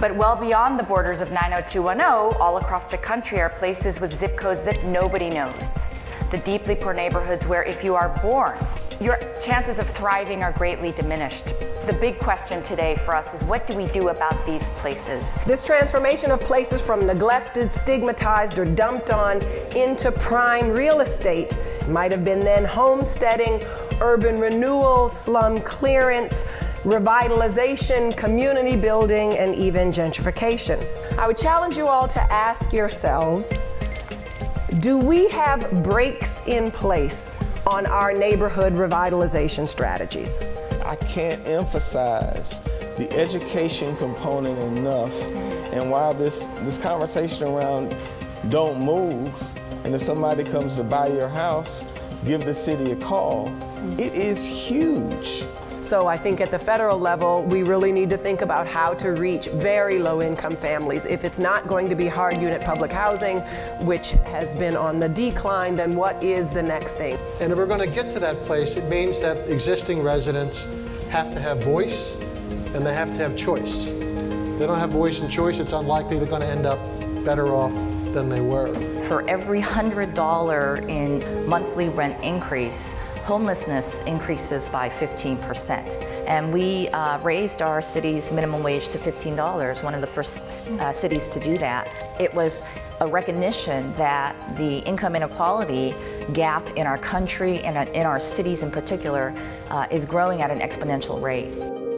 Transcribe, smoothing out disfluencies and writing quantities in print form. But well beyond the borders of 90210, all across the country are places with zip codes that nobody knows. The deeply poor neighborhoods where if you are born, your chances of thriving are greatly diminished. The big question today for us is, what do we do about these places? This transformation of places from neglected, stigmatized, or dumped on into prime real estate might have been then homesteading, urban renewal, slum clearance, revitalization, community building, and even gentrification. I would challenge you all to ask yourselves, do we have breaks in place on our neighborhood revitalization strategies? I can't emphasize the education component enough, and while this conversation around don't move, and if somebody comes to buy your house, give the city a call, it is huge. So I think at the federal level, we really need to think about how to reach very low-income families. If it's not going to be hard unit public housing, which has been on the decline, then what is the next thing? And if we're going to get to that place, it means that existing residents have to have voice and they have to have choice. If they don't have voice and choice, it's unlikely they're going to end up better off than they were. For every $100 in monthly rent increase, homelessness increases by 15%, and we raised our city's minimum wage to $15, one of the first cities to do that. It was a recognition that the income inequality gap in our country and in our cities in particular is growing at an exponential rate.